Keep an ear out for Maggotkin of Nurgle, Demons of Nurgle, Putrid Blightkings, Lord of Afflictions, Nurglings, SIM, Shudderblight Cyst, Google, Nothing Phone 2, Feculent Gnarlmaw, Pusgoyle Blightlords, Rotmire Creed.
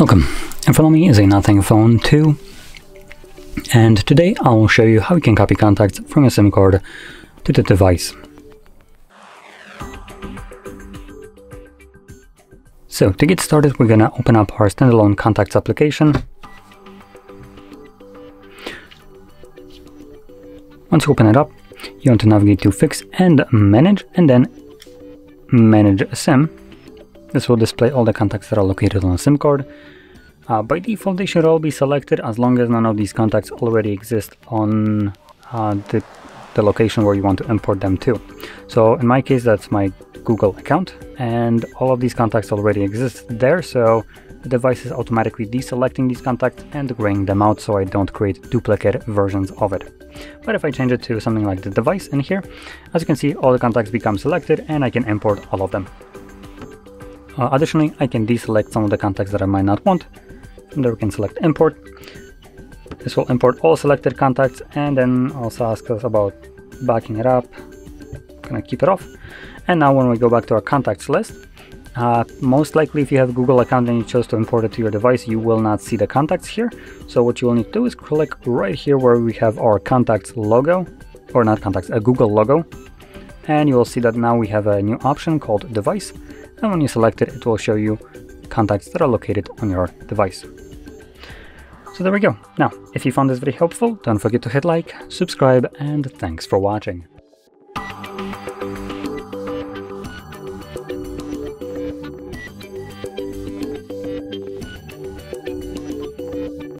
Welcome, in front of me is a Nothing Phone 2, and today I will show you how you can copy contacts from a SIM card to the device. So to get started, we're gonna open up our standalone contacts application. Once you open it up, you want to navigate to Fix and Manage, and then Manage SIM. This will display all the contacts that are located on a SIM card. By default, they should all be selected as long as none of these contacts already exist on the location where you want to import them to. So in my case, that's my Google account, and all of these contacts already exist there, so the device is automatically deselecting these contacts and graying them out so I don't create duplicate versions of it. But if I change it to something like the device in here, as you can see, all the contacts become selected and I can import all of them. Additionally, I can deselect some of the contacts that I might not want. From there we can select import. This will import all selected contacts and then also ask us about backing it up. Gonna keep it off. And now when we go back to our contacts list, most likely if you have a Google account and you chose to import it to your device, you will not see the contacts here. So what you will need to do is click right here where we have our contacts logo, or not contacts, a Google logo. And you will see that now we have a new option called device. And when you select it, it will show you contacts that are located on your device. So there we go. Now, if you found this video helpful, don't forget to hit like, subscribe, and thanks for watching.